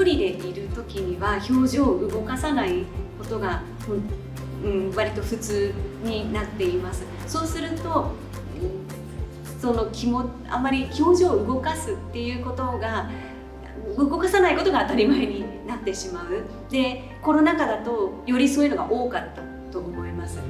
人でいる時には表情を動かさないことが、割と普通になっています。そうするとあまり表情を動かすっていうことが動かさないことが当たり前になってしまう。でコロナ禍だとよりそういうのが多かったと思います。